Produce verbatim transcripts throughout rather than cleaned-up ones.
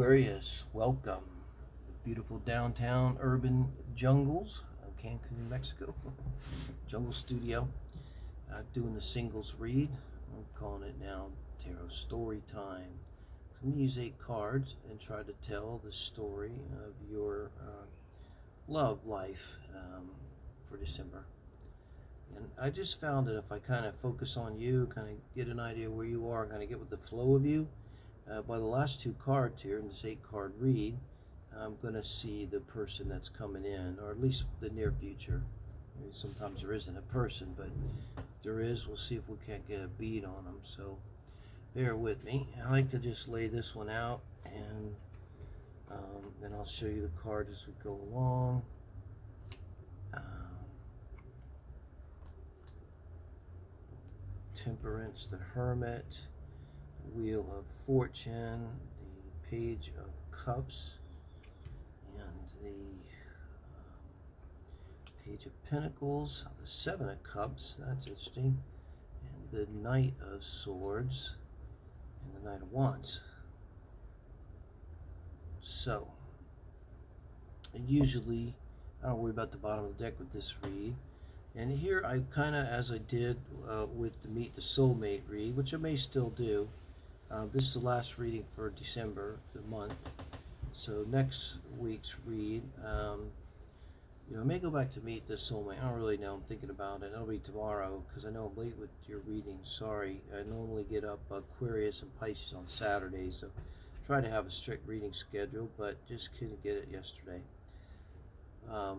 Aquarius, welcome. The beautiful downtown urban jungles of Cancun, Mexico. Jungle Studio. I'm doing the singles read. I'm calling it now Tarot Story Time. So I'm going to use eight cards and try to tell the story of your uh, love life um, for December. And I just found that if I kind of focus on you, kind of get an idea where you are, kind of get with the flow of you, Uh, by the last two cards here in this eight card read, I'm going to see the person that's coming in, or at least the near future. I mean, sometimes there isn't a person, but if there is, we'll see if we can't get a bead on them, so bear with me. I like to just lay this one out, and um, then I'll show you the cards as we go along. Um, Temperance, the Hermit, Wheel of Fortune, the Page of Cups, and the uh, Page of Pentacles, the Seven of Cups, that's interesting, and the Knight of Swords, and the Knight of Wands. So, and usually, I don't worry about the bottom of the deck with this read. And here I kind of, as I did uh, with the Meet the Soulmate read, which I may still do, Uh, this is the last reading for December, the month. So next week's read, um, you know, I may go back to Meet the Soulmate. I don't really know. I'm thinking about it. It'll be tomorrow because I know I'm late with your reading. Sorry. I normally get up Aquarius and Pisces on Saturday, so try to have a strict reading schedule, but just couldn't get it yesterday. Um,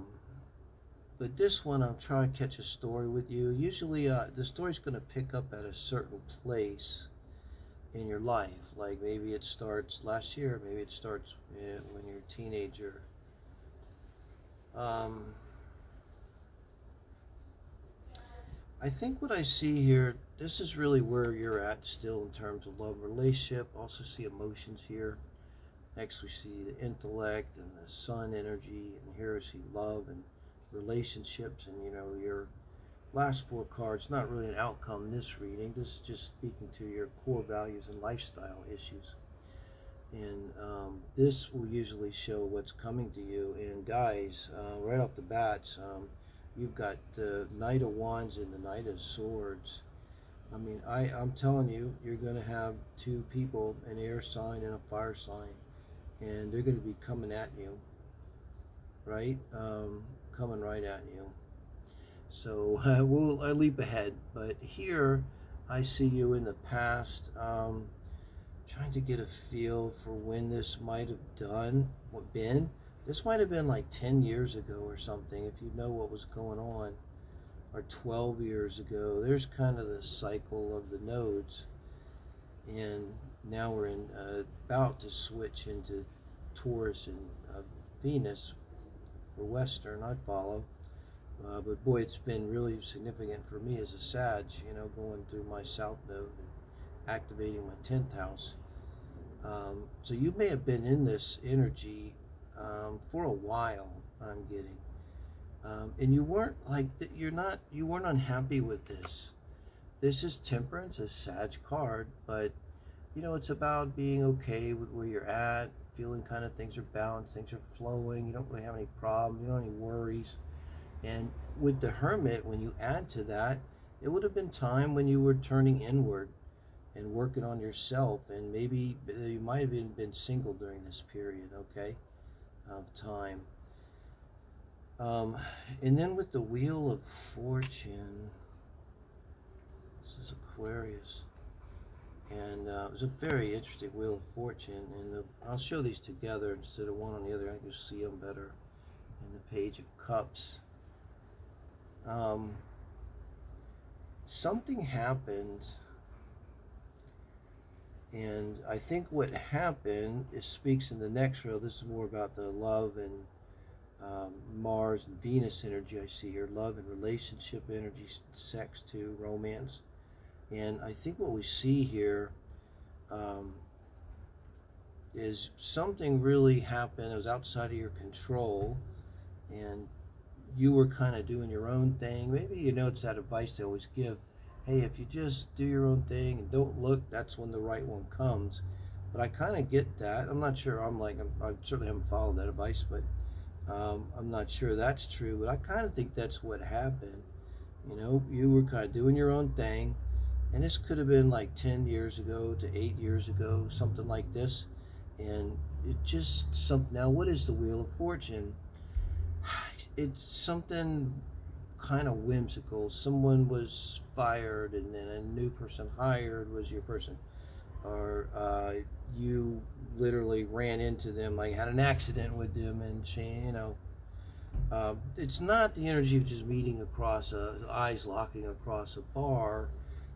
but this one, I'll try to catch a story with you. Usually, uh, the story's going to pick up at a certain place in your life. Like maybe it starts last year, maybe it starts when you're a teenager. Um, I think what I see here, this is really where you're at still in terms of love relationship. Also see emotions here. Next we see the intellect and the sun energy, and here we see love and relationships, and you know, your last four cards, not really an outcome in this reading. This is just speaking to your core values and lifestyle issues. And um, this will usually show what's coming to you. And guys, uh, right off the bats, um, you've got the Knight of Wands and the Knight of Swords. I mean, I, I'm telling you, you're going to have two people, an air sign and a fire sign. And they're going to be coming at you, right? Um, coming right at you. So I will I leap ahead, but here I see you in the past, um, trying to get a feel for when this might have done, what been. This might have been like ten years ago or something, if you know what was going on, or twelve years ago. There's kind of the cycle of the nodes, and now we're in uh, about to switch into Taurus and uh, Venus for Western, I follow. Uh, but boy, it's been really significant for me as a Sag, you know, going through my South Node and activating my tenth house. Um, so you may have been in this energy um, for a while, I'm getting. Um, and you weren't like, you're not, you weren't unhappy with this. This is Temperance, a Sag card, but, you know, it's about being okay with where you're at, feeling kind of things are balanced, things are flowing, you don't really have any problems, you don't have any worries. And with the Hermit, when you add to that, it would have been time when you were turning inward and working on yourself, and maybe you might have even been single during this period, okay, of time. Um, and then with the Wheel of Fortune, this is Aquarius, and uh, it was a very interesting Wheel of Fortune, and the, I'll show these together instead of one on the other. I can see them better. And the Page of Cups. Um, something happened, and I think what happened is speaks in the next row. This is more about the love and um, Mars and Venus energy I see here, love and relationship energy, sex too, romance. And I think what we see here um, is something really happened. It was outside of your control, and you were kind of doing your own thing. Maybe, you know, it's that advice they always give. Hey, if you just do your own thing and don't look, that's when the right one comes. But I kind of get that. I'm not sure. I'm like, I'm, I certainly haven't followed that advice, but um, I'm not sure that's true. But I kind of think that's what happened. You know, you were kind of doing your own thing. And this could have been like ten years ago to eight years ago, something like this. And it just something. Now, what is the Wheel of Fortune? It's something kind of whimsical. Someone was fired and then a new person hired was your person. Or uh, you literally ran into them, like had an accident with them, and you know, uh, it's not the energy of just meeting across a, eyes locking across a bar.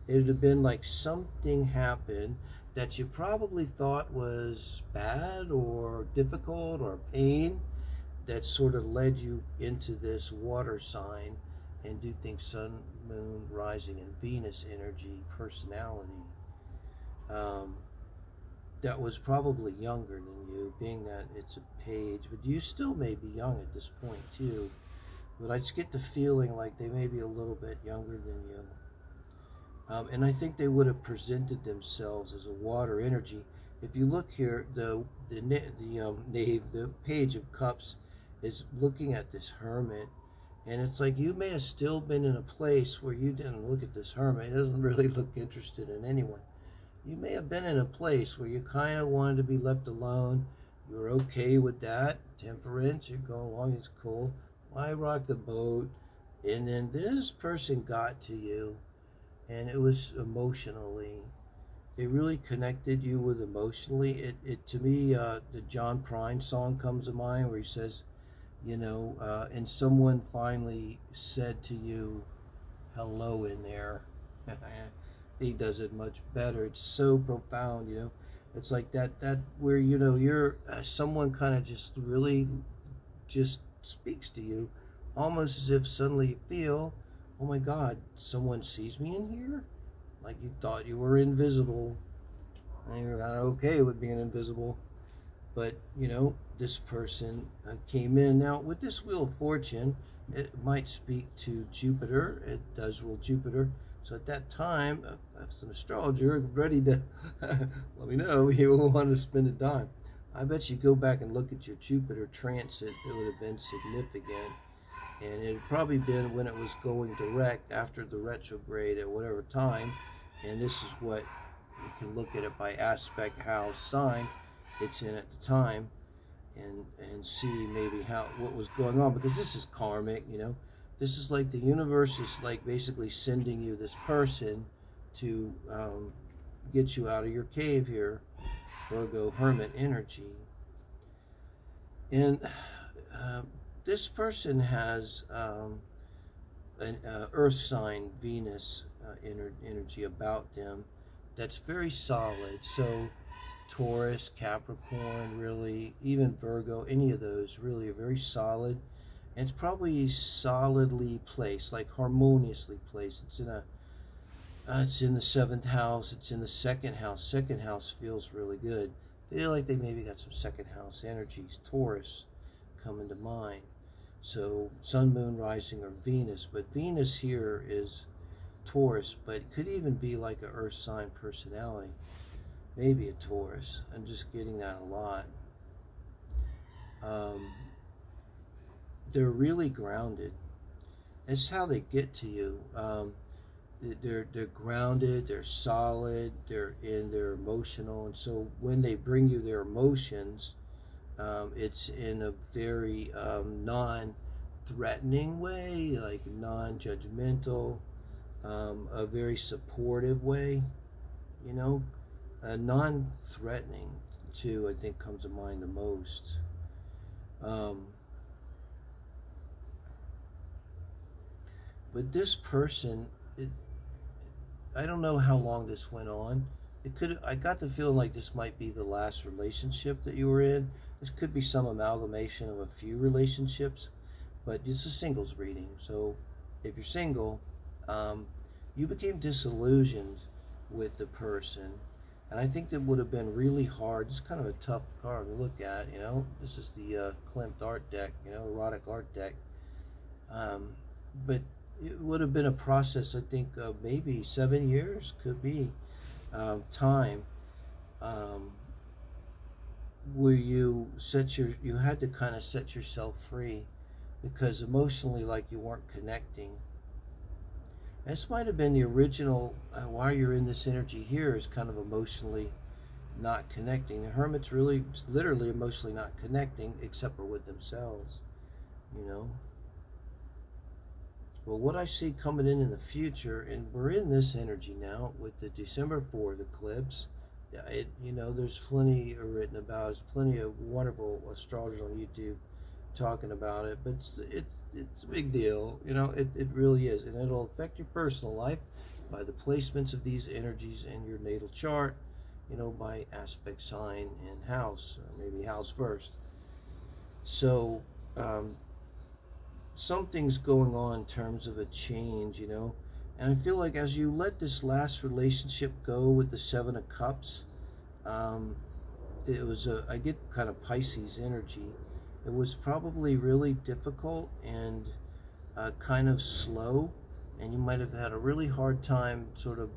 It would have been like something happened that you probably thought was bad or difficult or pain that sort of led you into this water sign and do think sun, moon, rising, and Venus energy personality. Um, that was probably younger than you, being that it's a page, but you still may be young at this point too. But I just get the feeling like they may be a little bit younger than you. Um, and I think they would have presented themselves as a water energy. If you look here, the the the um, knave, the Page of Cups, is looking at this hermit, and it's like you may have still been in a place where you didn't look at this hermit. It doesn't really look interested in anyone. You may have been in a place where you kind of wanted to be left alone. You were okay with that. Temperance, you're going along, it's cool. Why rock the boat? And then this person got to you, and it was emotionally. They really connected you with emotionally. It, it to me, uh, the John Prine song comes to mind where he says, you know, uh, and someone finally said to you, hello in there. He does it much better. It's so profound, you know. It's like that, that where, you know, you're, uh, someone kind of just really just speaks to you, almost as if suddenly you feel, oh my God, someone sees me in here? Like you thought you were invisible, and you're not okay with being invisible. But, you know, this person uh, came in. Now, with this Wheel of Fortune, it might speak to Jupiter. It does rule Jupiter. So at that time, as an astrologer, ready to let me know you want to spend a dime. I bet you go back and look at your Jupiter transit. It would have been significant. And it had probably been when it was going direct after the retrograde at whatever time. And this is what, you can look at it by aspect, house, sign it's in at the time. And, and see maybe how, what was going on. Because this is karmic, you know. This is like the universe is like basically sending you this person to um, get you out of your cave here, Virgo hermit energy. And uh, this person has um, an uh, earth sign Venus uh, energy about them that's very solid. So Taurus, Capricorn, really, even Virgo, any of those really are very solid. It's probably solidly placed, like harmoniously placed. It's in a, uh, it's in the seventh house. It's in the second house. Second house feels really good. I feel like they maybe got some second house energies. Taurus coming to mind. So sun, moon, rising, or Venus. But Venus here is Taurus, but it could even be like an earth sign personality. Maybe a Taurus. I'm just getting that a lot. Um... They're really grounded. That's how they get to you. Um, they're they're grounded. They're solid. They're in. They're emotional. And so when they bring you their emotions, um, it's in a very um, non-threatening way, like non-judgmental, um, a very supportive way. You know, a non-threatening too. I think comes to mind the most. Um, But this person, it, I don't know how long this went on. It could. I got the feeling like this might be the last relationship that you were in. This could be some amalgamation of a few relationships, but it's a singles reading. So if you're single, um, you became disillusioned with the person. And I think that would have been really hard. It's kind of a tough card to look at, you know. This is the uh, Klimt art deck, you know, erotic art deck. Um, but... It would have been a process, I think, of maybe seven years, could be, um, time, um, where you set your, you had to kind of set yourself free because emotionally, like, you weren't connecting. This might have been the original uh, why you're in this energy here, is kind of emotionally not connecting. The hermit's really literally emotionally not connecting except for with themselves, you know. Well, what I see coming in in the future, and we're in this energy now with the December fourth eclipse. It, you know, there's plenty written about it. There's plenty of wonderful astrologers on YouTube talking about it, but it's, it's, it's a big deal, you know, it, it really is. And it'll affect your personal life by the placements of these energies in your natal chart, you know, by aspect, sign, and house, or maybe house first. So, um, something's going on in terms of a change, you know. And I feel like as you let this last relationship go with the Seven of Cups, um, it was a, I get kind of Pisces energy. It was probably really difficult and uh, kind of slow, and you might have had a really hard time sort of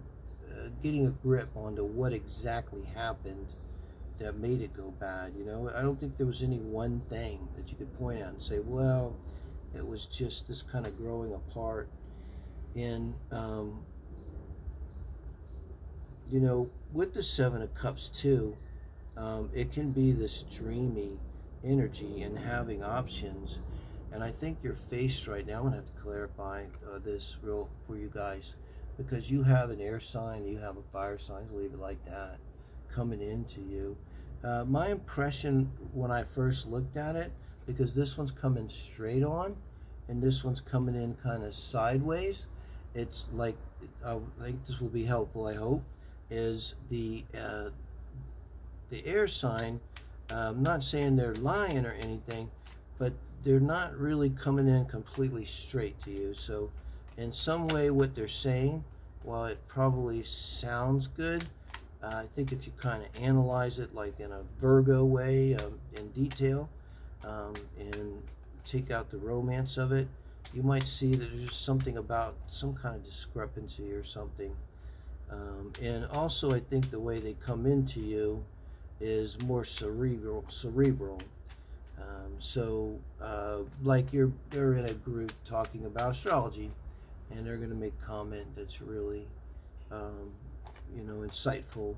uh, getting a grip onto what exactly happened that made it go bad, you know. I don't think there was any one thing that you could point out and say, well, it was just this kind of growing apart. And, um, you know, with the Seven of Cups too, um, it can be this dreamy energy and having options. And I think your face right now, I'm going to have to clarify uh, this real for you guys, because you have an air sign, you have a fire sign, leave it like that, coming into you. Uh, my impression when I first looked at it, because this one's coming straight on, and this one's coming in kind of sideways. It's like, I think this will be helpful, I hope, is the uh, the air sign. Uh, I'm not saying they're lying or anything, but they're not really coming in completely straight to you. So in some way what they're saying, while it probably sounds good, uh, I think if you kind of analyze it like in a Virgo way, um, in detail, um, and take out the romance of it, you might see that there's something about some kind of discrepancy or something. Um, and also I think the way they come into you is more cerebral cerebral um, so uh, like you're they're in a group talking about astrology, and they're gonna make comment that's really um, you know, insightful,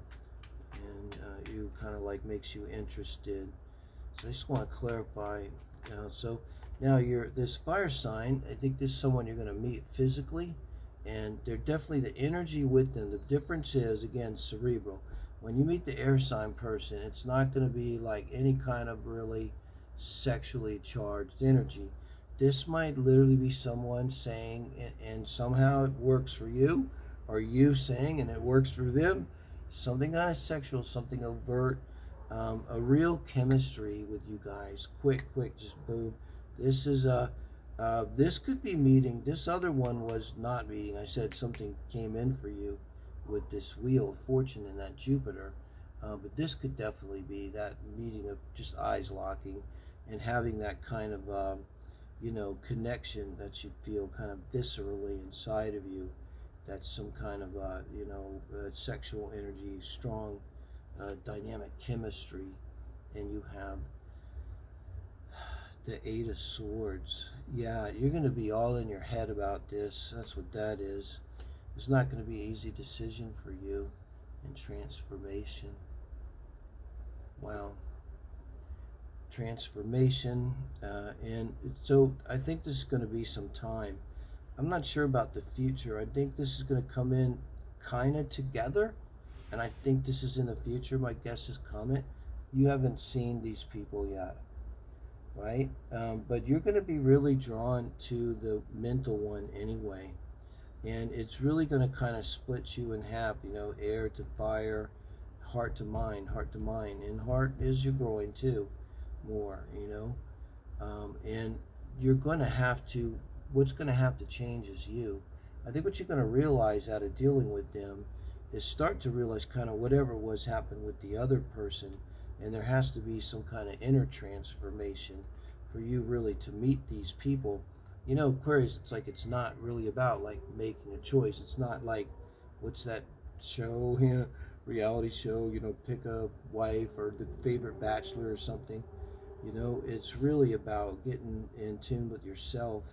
and uh, you kind of like makes you interested. So I just want to clarify, you know, so now you're this fire sign, I think this is someone you're going to meet physically, and they're definitely the energy with them. The difference is, again, cerebral. When you meet the air sign person, it's not going to be like any kind of really sexually charged energy. This might literally be someone saying, and, and somehow it works for you, or you saying and it works for them, something kind of sexual, something overt, um, a real chemistry with you guys. Quick, quick, just boom. This is a, uh, this could be meeting. This other one was not meeting. I said something came in for you with this Wheel of Fortune and that Jupiter, uh, but this could definitely be that meeting of just eyes locking and having that kind of, um, you know, connection that you feel kind of viscerally inside of you. That's some kind of, uh, you know, uh, sexual energy, strong uh, dynamic chemistry, and you have the Eight of Swords. Yeah, you're going to be all in your head about this. That's what that is. It's not going to be an easy decision for you, and transformation. Wow. Transformation. Uh, and so I think this is going to be some time. I'm not sure about the future. I think this is going to come in kind of together, and I think this is in the future. My guess is Comet. You haven't seen these people yet, right? Um, but you're going to be really drawn to the mental one anyway. And it's really going to kind of split you in half, you know, air to fire, heart to mind, heart to mind. And heart is your groin too, more, you know. Um, and you're going to have to, what's going to have to change is you. I think what you're going to realize out of dealing with them is start to realize kind of whatever was happened with the other person, and there has to be some kind of inner transformation for you really to meet these people. You know, Aquarius, it's like it's not really about like making a choice. It's not like, what's that show, you know, reality show, you know, pick a wife or the favorite bachelor or something. You know, it's really about getting in tune with yourself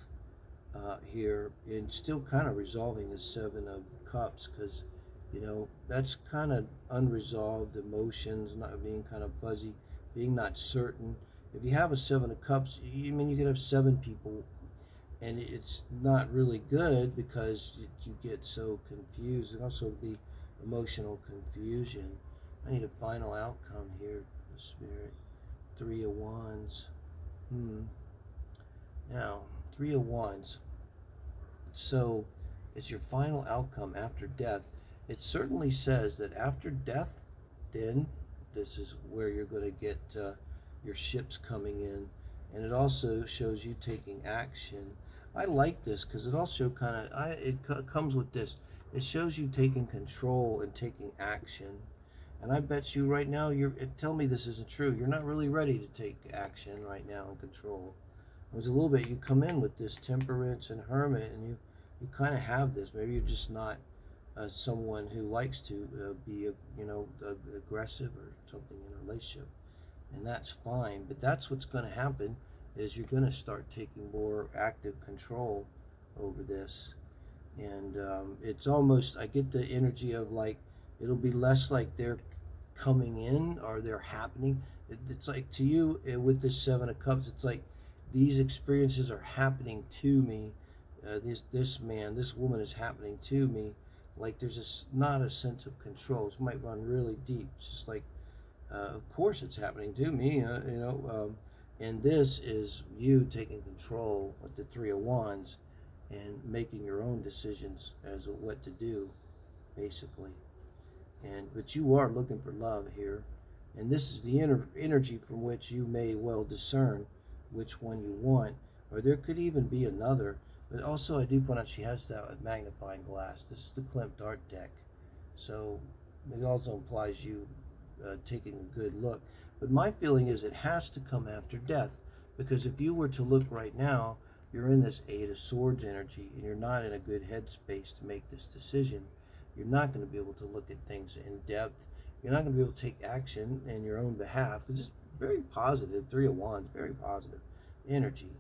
uh, here and still kind of resolving the Seven of Cups, because, you know, that's kind of unresolved emotions, not being kind of fuzzy, being not certain. If you have a Seven of Cups, you, I mean, you could have seven people, and it's not really good because you, you get so confused. And also the emotional confusion. I need a final outcome here, the Spirit. Three of Wands. Hmm. Now, Three of Wands. So, it's your final outcome after death. It certainly says that after death, then this is where you're going to get uh, your ships coming in. And it also shows you taking action. I like this because it also kind of, I it comes with this. It shows you taking control and taking action. And I bet you right now, you're, tell me this isn't true, you're not really ready to take action right now and control. It was a little bit, you come in with this Temperance and Hermit, and you, you kind of have this. Maybe you're just not uh, someone who likes to uh, be, a, you know, a, aggressive or something in a relationship. And that's fine, but that's what's going to happen, is you're going to start taking more active control over this. And um, it's almost, I get the energy of like, it'll be less like they're coming in or they're happening. It, it's like to you it, with this Seven of Cups, it's like these experiences are happening to me. Uh, this this man, this woman is happening to me. Like there's a, not a sense of control. It might run really deep. It's just like, uh, of course it's happening to me, uh, you know. Um, and this is you taking control with the Three of Wands and making your own decisions as to what to do, basically. And, but you are looking for love here, and this is the inner energy from which you may well discern which one you want, or there could even be another. But also I do point out she has that magnifying glass. This is the Klimt art deck, so it also implies you uh, taking a good look. But my feeling is it has to come after death, because if you were to look right now, you're in this Eight of Swords energy, and you're not in a good headspace to make this decision. You're not going to be able to look at things in depth. You're not going to be able to take action in your own behalf, because it's very positive. Three of Wands, very positive energy.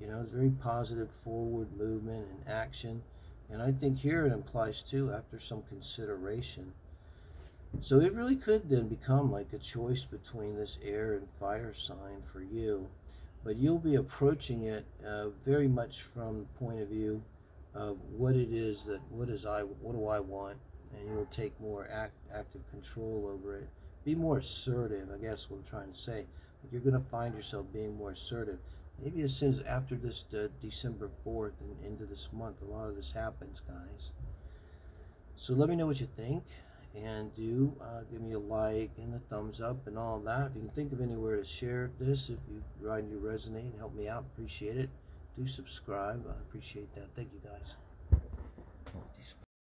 You know, it's very positive forward movement and action. And I think here it implies too, after some consideration. So it really could then become like a choice between this air and fire sign for you. But you'll be approaching it uh, very much from the point of view of what it is that what is I what do I want, and you'll take more act, active control over it. Be more assertive, I guess what I'm trying to say. But you're going to find yourself being more assertive. Maybe as soon as after this uh, December fourth and into this month, a lot of this happens, guys. So let me know what you think, and do uh, give me a like and a thumbs up and all that. If you can think of anywhere to share this, if you ride and you resonate, help me out, appreciate it. Do subscribe. I appreciate that. Thank you, guys.